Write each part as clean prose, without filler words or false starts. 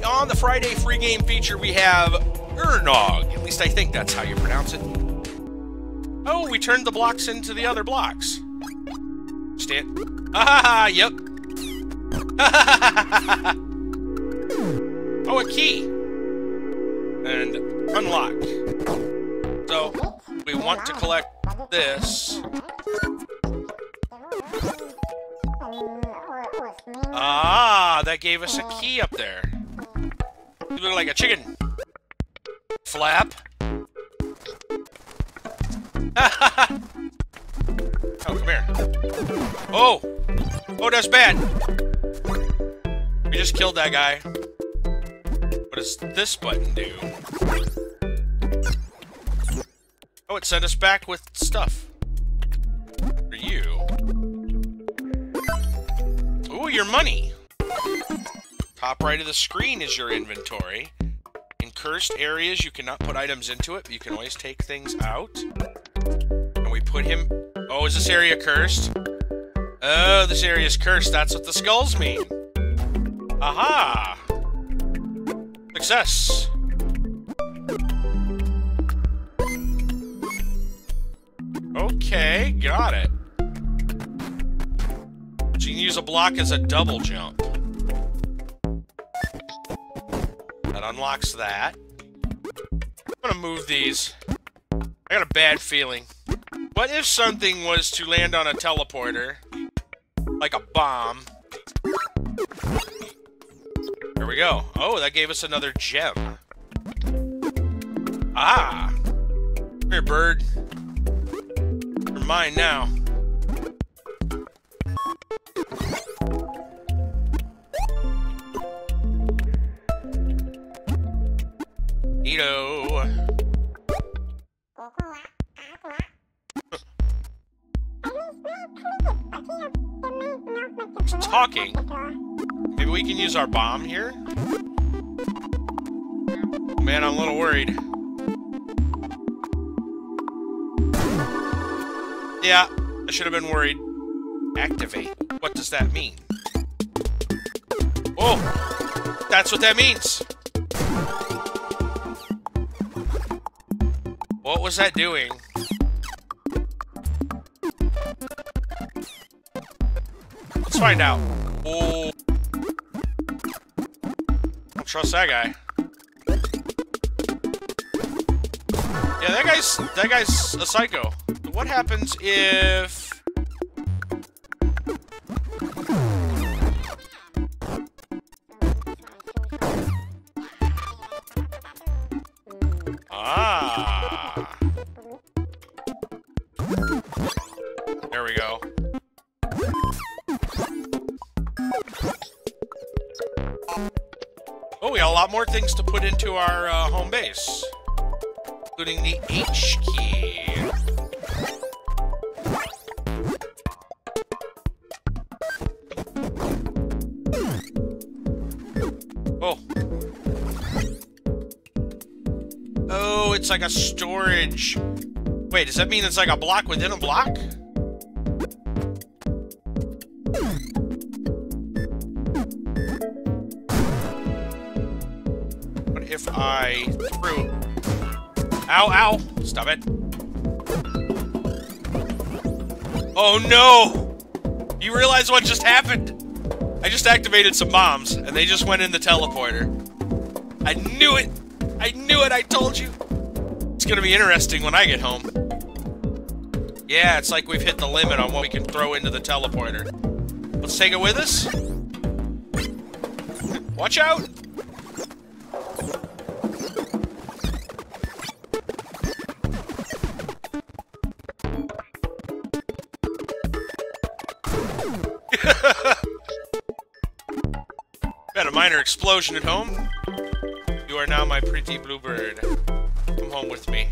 tonight on the Friday free game feature, we have Uurnog. At least I think that's how you pronounce it. Oh, we turned the blocks into the other blocks. Stand. Ah, yep. Oh, a key. And unlock. So, we want to collect this. Ah, that gave us a key up there. You look like a chicken. Flap. Oh, come here. Oh! Oh, that's bad! We just killed that guy. What does this button do? Oh, it sent us back with stuff. For you. Ooh, your money! Top right of the screen is your inventory. In cursed areas, you cannot put items into it, but you can always take things out. And we put him... Oh, is this area cursed? Oh, this area is cursed. That's what the skulls mean. Aha! Success! Okay, got it. But you can use a block as a double jump. That unlocks that. I'm gonna move these. I got a bad feeling. What if something was to land on a teleporter? Like a bomb. There we go. Oh, that gave us another gem. Ah! Come here, bird. You're mine now. Neato. It's talking. Maybe we can use our bomb here? Man, I'm a little worried. Yeah, I should have been worried. Activate. What does that mean? Oh! That's what that means! What was that doing? Let's find out. Oh. Don't trust that guy. Yeah, that guy's a psycho. What happens if... Ah. There we go. Oh, we got a lot more things to put into our home base, including the H key. Oh. Oh, it's like a storage. Wait, does that mean it's like a block within a block? If I threw... Ow, ow! Stop it. Oh no! You realize what just happened? I just activated some bombs, and they just went in the teleporter. I knew it! I knew it! I told you! It's gonna be interesting when I get home. Yeah, it's like we've hit the limit on what we can throw into the teleporter. Let's take it with us. Watch out! Had a minor explosion at home. You are now my pretty blue bird. Come home with me.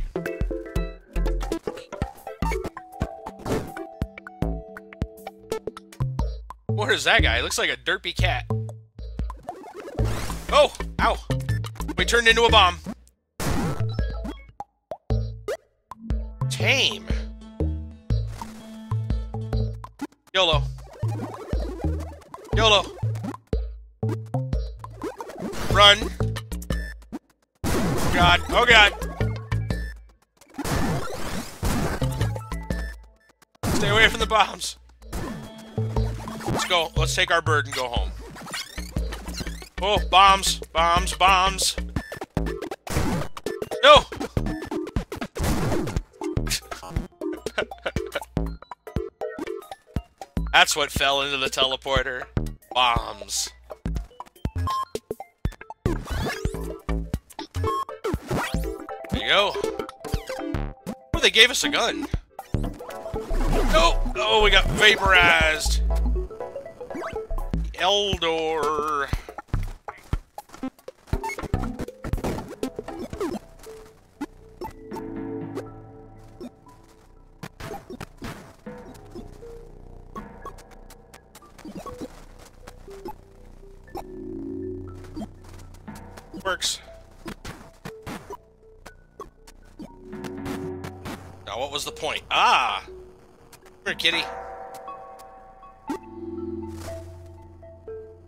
What is that guy? He looks like a derpy cat. Oh! Ow! We turned into a bomb. Tame. YOLO. YOLO. Run. God. Oh, God. Stay away from the bombs. Let's go. Let's take our bird and go home. Oh, bombs. Bombs. Bombs. No! That's what fell into the teleporter. Bombs. There you go. Oh, they gave us a gun. No! Oh, we got vaporized. Eldor. Works. Now, what was the point? Ah! Here, kitty.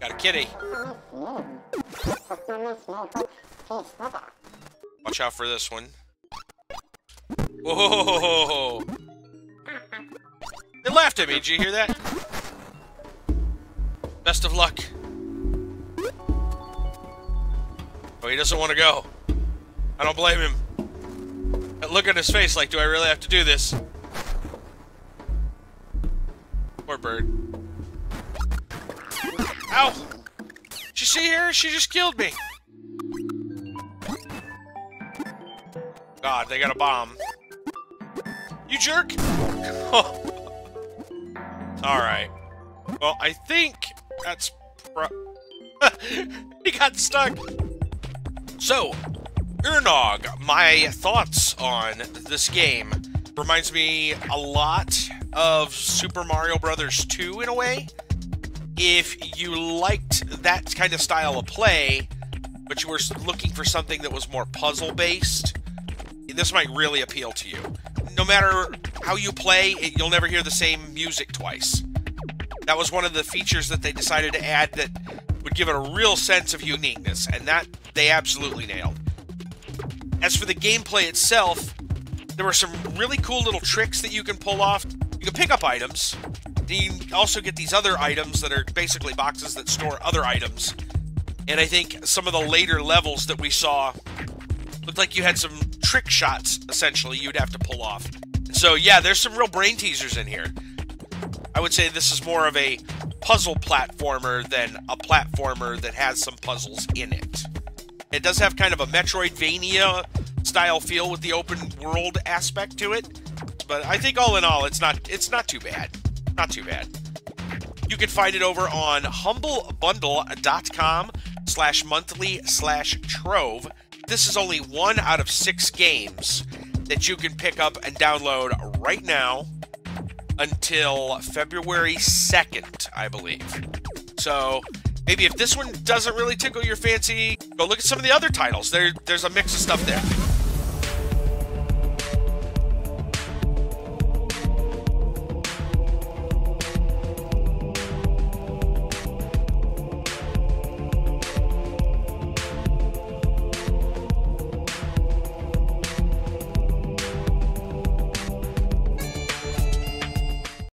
Got a kitty. Watch out for this one. Whoa! They laughed at me. Did you hear that? Best of luck. Oh, he doesn't want to go. I don't blame him. That look on his face like, do I really have to do this? Poor bird. Ow! Did you see her? She just killed me. God, they got a bomb. You jerk! Alright. Well, I think that's he got stuck! So, Uurnog, my thoughts on this game reminds me a lot of Super Mario Bros. 2 in a way. If you liked that kind of style of play, but you were looking for something that was more puzzle-based, this might really appeal to you. No matter how you play, you'll never hear the same music twice. That was one of the features that they decided to add that would give it a real sense of uniqueness, and that they absolutely nailed. As for the gameplay itself, there were some really cool little tricks that you can pull off. You can pick up items, and you also get these other items that are basically boxes that store other items. And I think some of the later levels that we saw looked like you had some trick shots, essentially, you'd have to pull off. So yeah, there's some real brain teasers in here. I would say this is more of a puzzle platformer than a platformer that has some puzzles in it. It does have kind of a Metroidvania style feel with the open world aspect to it, but I think all in all, it's not too bad. Not too bad. You can find it over on humblebundle.com/monthly/trove. This is only one out of 6 games that you can pick up and download right now until February 2nd, I believe. So maybe if this one doesn't really tickle your fancy, go look at some of the other titles. There's a mix of stuff there.